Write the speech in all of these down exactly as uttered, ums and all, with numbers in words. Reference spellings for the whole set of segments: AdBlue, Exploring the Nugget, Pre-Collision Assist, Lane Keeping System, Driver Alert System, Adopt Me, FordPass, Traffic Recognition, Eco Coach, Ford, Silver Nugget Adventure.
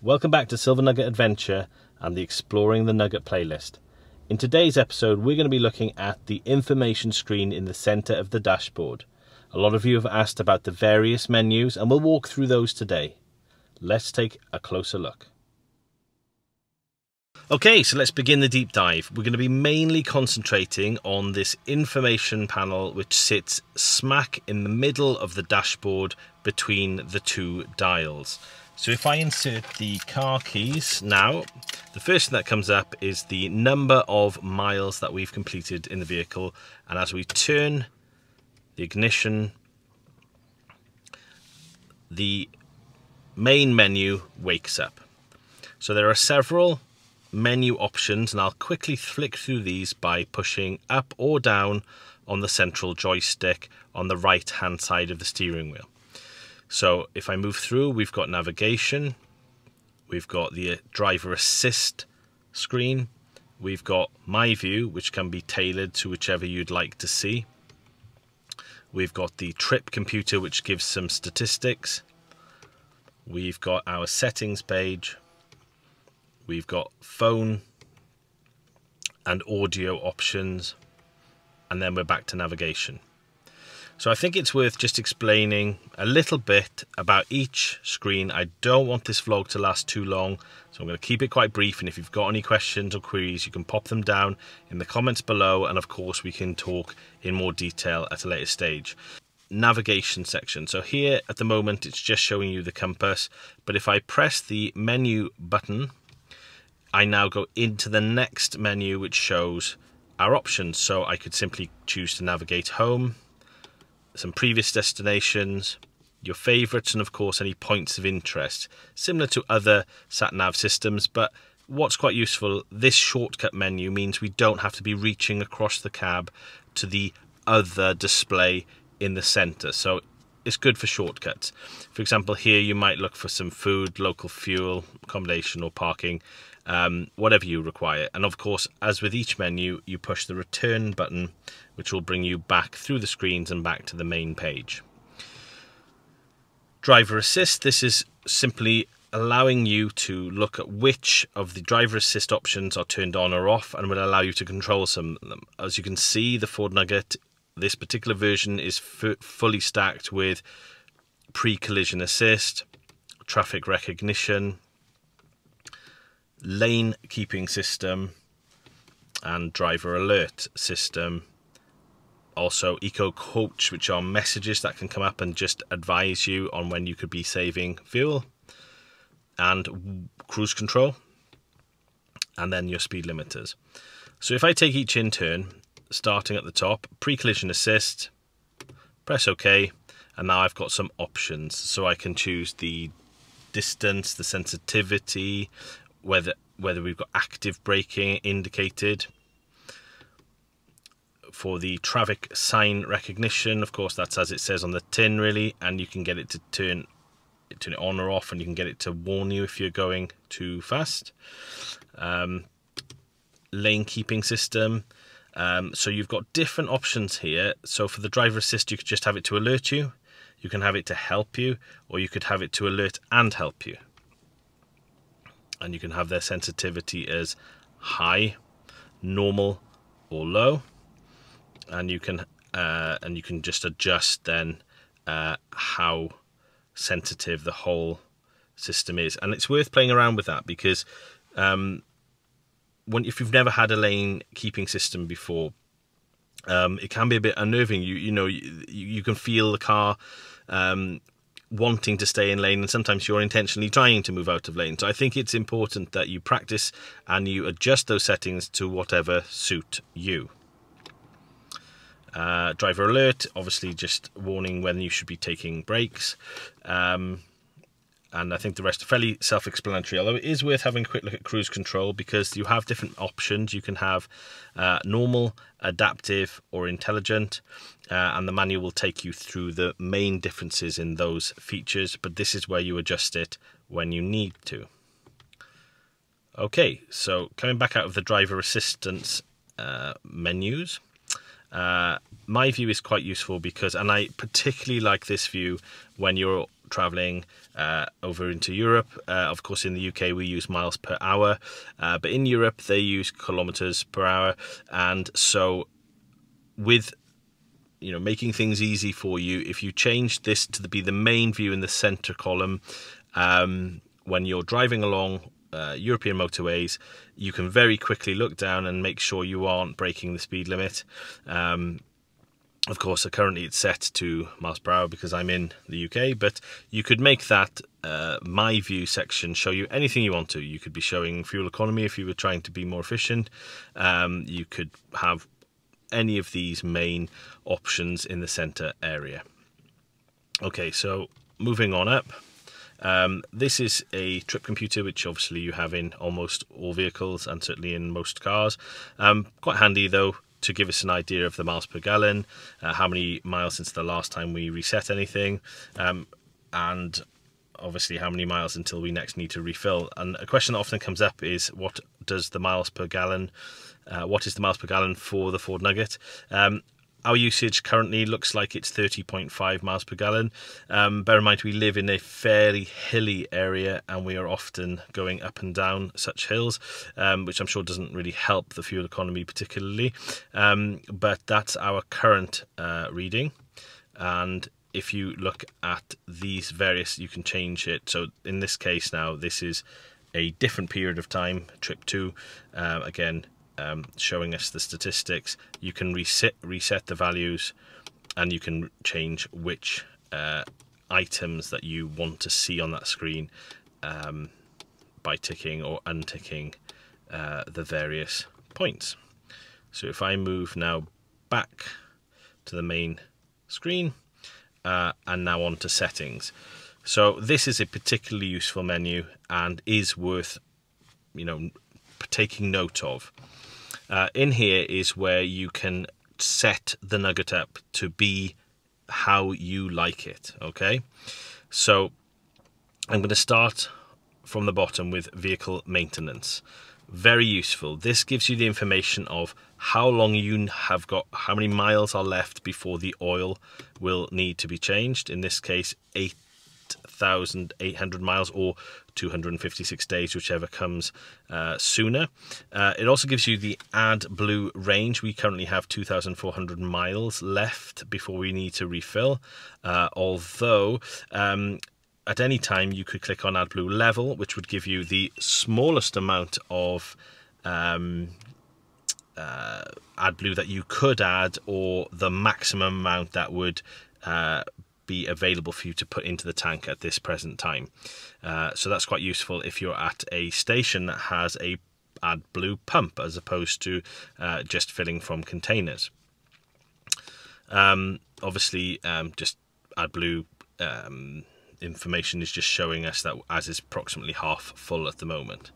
Welcome back to Silver Nugget Adventure and the Exploring the Nugget playlist. In today's episode, we're going to be looking at the information screen in the center of the dashboard. A lot of you have asked about the various menus and we'll walk through those today. Let's take a closer look. Okay, so let's begin the deep dive. We're going to be mainly concentrating on this information panel, which sits smack in the middle of the dashboard between the two dials. So if I insert the car keys now, the first thing that comes up is the number of miles that we've completed in the vehicle. And as we turn the ignition, the main menu wakes up. So there are several menu options, and I'll quickly flick through these by pushing up or down on the central joystick on the right-hand side of the steering wheel. So if I move through, we've got navigation, we've got the driver assist screen, we've got my view, which can be tailored to whichever you'd like to see. We've got the trip computer, which gives some statistics. We've got our settings page. We've got phone and audio options. And then we're back to navigation. So I think it's worth just explaining a little bit about each screen. I don't want this vlog to last too long, so I'm going to keep it quite brief. And if you've got any questions or queries, you can pop them down in the comments below. And of course, we can talk in more detail at a later stage. Navigation section. So here at the moment, it's just showing you the compass. But if I press the menu button, I now go into the next menu, which shows our options. So I could simply choose to navigate home, some previous destinations, your favorites, and of course any points of interest, similar to other sat-nav systems. But what's quite useful, this shortcut menu means we don't have to be reaching across the cab to the other display in the center. So it's good for shortcuts. For example, here you might look for some food, local fuel, accommodation or parking, um, whatever you require. And of course, as with each menu, you push the return button, which will bring you back through the screens and back to the main page. Driver assist. This is simply allowing you to look at which of the driver assist options are turned on or off, and will allow you to control some of them. As you can see, the Ford Nugget, this particular version, is f fully stacked with Pre-Collision Assist, Traffic Recognition, Lane Keeping System, and Driver Alert System. Also Eco Coach, which are messages that can come up and just advise you on when you could be saving fuel, and Cruise Control, and then your speed limiters. So if I take each in turn, starting at the top, Pre-Collision Assist, press OK, and now I've got some options. So I can choose the distance, the sensitivity, whether whether we've got active braking indicated. For the traffic sign recognition, of course, that's as it says on the tin, really, and you can get it to turn turn it on or off, and you can get it to warn you if you're going too fast. Um, lane keeping system. Um, so you've got different options here. So for the driver assist, you could just have it to alert you, you can have it to help you, or you could have it to alert and help you. And you can have their sensitivity as high, normal, or low. And you can uh, and you can just adjust then uh, how sensitive the whole system is. And it's worth playing around with that, because um, When, if you've never had a lane keeping system before, um, it can be a bit unnerving. You you know you, you can feel the car um, wanting to stay in lane, and sometimes you're intentionally trying to move out of lane. So I think it's important that you practice and you adjust those settings to whatever suit you. Uh, driver alert, obviously, just warning when you should be taking breaks. Um, And I think the rest are fairly self-explanatory, although it is worth having a quick look at cruise control, because you have different options. You can have uh, normal, adaptive, or intelligent, uh, and the manual will take you through the main differences in those features, but this is where you adjust it when you need to. Okay, so coming back out of the driver assistance uh, menus, uh, my view is quite useful because, and I particularly like this view when you're traveling uh, over into Europe. Uh, of course, in the U K, we use miles per hour, uh, but in Europe, they use kilometers per hour. And so with, you know, making things easy for you, if you change this to be the main view in the center column, um, when you're driving along Uh, European motorways, you can very quickly look down and make sure you aren't breaking the speed limit. Um, of course, uh, currently it's set to miles per hour because I'm in the U K, but you could make that uh, my view section show you anything you want to. You could be showing fuel economy if you were trying to be more efficient. Um, you could have any of these main options in the center area. Okay, so moving on up. Um, this is a trip computer, which obviously you have in almost all vehicles and certainly in most cars. Um, quite handy though to give us an idea of the miles per gallon, uh, how many miles since the last time we reset anything, um, and obviously how many miles until we next need to refill. And a question that often comes up is, what does the miles per gallon, uh, what is the miles per gallon for the Ford Nugget? Um, Our usage currently looks like it's thirty point five miles per gallon. Um, bear in mind, we live in a fairly hilly area and we are often going up and down such hills, um, which I'm sure doesn't really help the fuel economy particularly. Um, but that's our current uh, reading. And if you look at these various, you can change it. So in this case now, this is a different period of time, trip two, uh, again, Um, showing us the statistics. You can reset reset the values, and you can change which uh, items that you want to see on that screen um, by ticking or unticking uh, the various points. So if I move now back to the main screen uh, and now on to settings. So this is a particularly useful menu and is worth, you know, taking note of. Uh, in here is where you can set the Nugget up to be how you like it, okay? So I'm going to start from the bottom with vehicle maintenance. Very useful. This gives you the information of how long you have got, how many miles are left before the oil will need to be changed. In this case, eight thousand eight hundred miles or two hundred fifty-six days, whichever comes uh, sooner. Uh, it also gives you the AdBlue range. We currently have two thousand four hundred miles left before we need to refill, uh, although um, at any time you could click on AdBlue level, which would give you the smallest amount of um, uh, AdBlue that you could add, or the maximum amount that would uh, be available for you to put into the tank at this present time. Uh, so that's quite useful if you're at a station that has a AdBlue pump as opposed to uh, just filling from containers. Um, obviously, um, just AdBlue um, information is just showing us that as is approximately half full at the moment.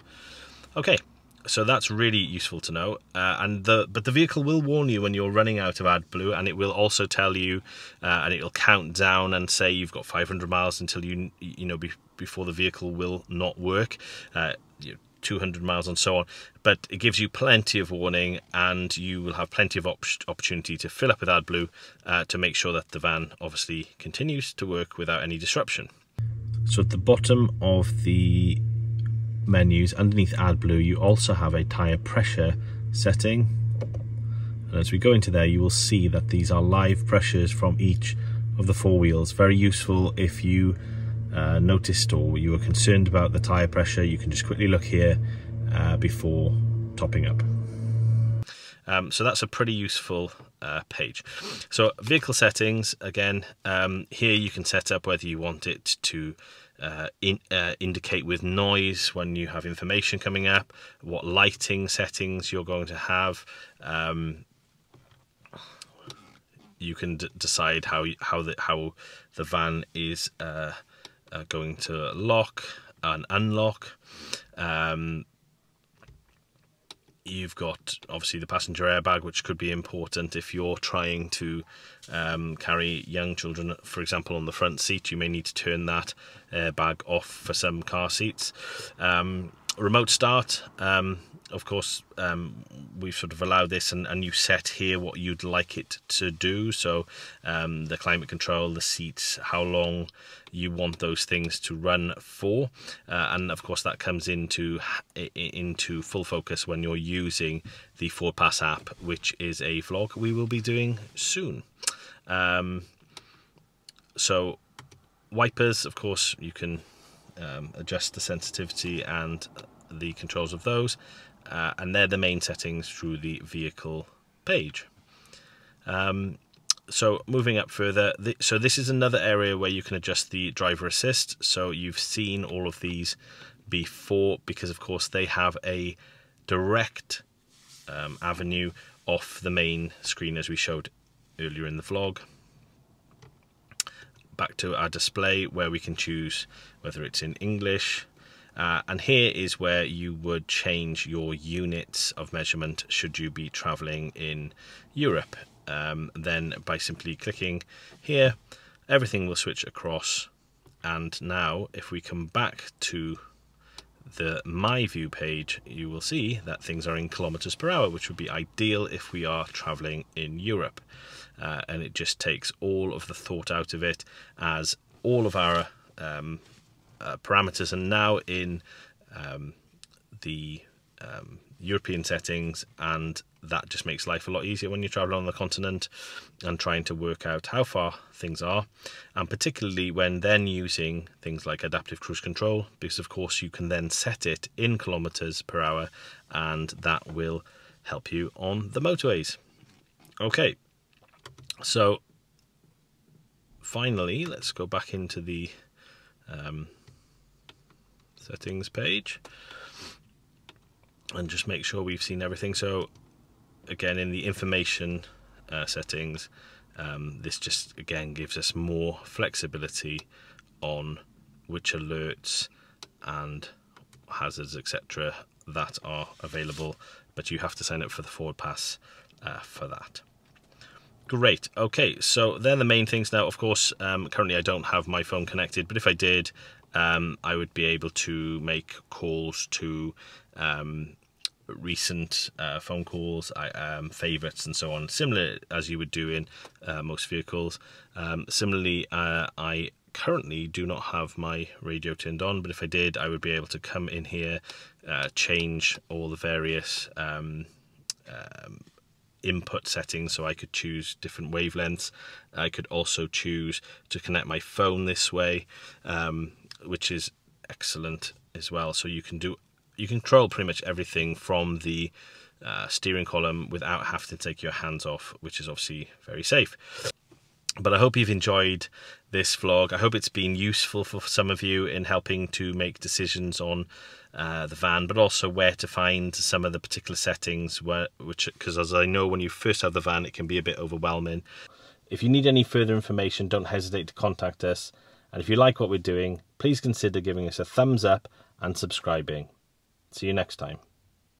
Okay, so that's really useful to know. Uh, and the but the vehicle will warn you when you're running out of AdBlue, and it will also tell you, uh, and it'll count down and say you've got five hundred miles until you you know be, before the vehicle will not work, uh, you know, two hundred miles and so on. But it gives you plenty of warning, and you will have plenty of op opportunity to fill up with AdBlue uh, to make sure that the van obviously continues to work without any disruption. So at the bottom of the menus underneath AdBlue, you also have a tire pressure setting, and as we go into there you will see that these are live pressures from each of the four wheels. Very useful if you uh, noticed or you were concerned about the tire pressure. You can just quickly look here uh, before topping up. Um, so that's a pretty useful uh, page. So vehicle settings again, um, here you can set up whether you want it to Uh, in, uh, indicate with noise when you have information coming up, what lighting settings you're going to have. Um, you can d decide how how the how the van is uh, uh, going to lock and unlock. Um, you've got obviously the passenger airbag, which could be important if you're trying to um, carry young children, for example, on the front seat. You may need to turn that airbag off for some car seats. Um, remote start, um, of course, um, we've sort of allowed this, and, and you set here what you'd like it to do. So um, the climate control, the seats, how long you want those things to run for. Uh, and of course that comes into, into full focus when you're using the FordPass app, which is a vlog we will be doing soon. Um, so wipers, of course, you can um, adjust the sensitivity and the controls of those. Uh, and they're the main settings through the vehicle page. Um, so moving up further, the, so this is another area where you can adjust the driver assist. So you've seen all of these before, because of course they have a direct um, avenue off the main screen, as we showed earlier in the vlog. Back to our display where we can choose whether it's in English, Uh, and here is where you would change your units of measurement should you be traveling in Europe. Um, then by simply clicking here, everything will switch across. And now if we come back to the My View page, you will see that things are in kilometers per hour, which would be ideal if we are traveling in Europe. Uh, and it just takes all of the thought out of it, as all of our um, Uh, parameters and now in um, the um, European settings, and that just makes life a lot easier when you travel on the continent and trying to work out how far things are, and particularly when then using things like adaptive cruise control, because of course you can then set it in kilometers per hour and that will help you on the motorways. Okay, so finally let's go back into the um, settings page and just make sure we've seen everything. So again, in the information uh, settings, um, this just again gives us more flexibility on which alerts and hazards, etc., that are available, but you have to sign up for the FordPass uh, for that. Great, okay, so they're the main things. Now of course um, currently I don't have my phone connected, but if I did, Um, I would be able to make calls to um, recent uh, phone calls, I, um, favorites and so on, similar as you would do in uh, most vehicles. Um, similarly, uh, I currently do not have my radio turned on, but if I did, I would be able to come in here, uh, change all the various um, um, input settings, so I could choose different wavelengths. I could also choose to connect my phone this way, um, which is excellent as well. So you can do, you control pretty much everything from the uh, steering column without having to take your hands off, which is obviously very safe. But I hope you've enjoyed this vlog. I hope it's been useful for some of you in helping to make decisions on uh, the van, but also where to find some of the particular settings, where, which, because as I know, when you first have the van, it can be a bit overwhelming. If you need any further information, don't hesitate to contact us. And if you like what we're doing, please consider giving us a thumbs up and subscribing. See you next time.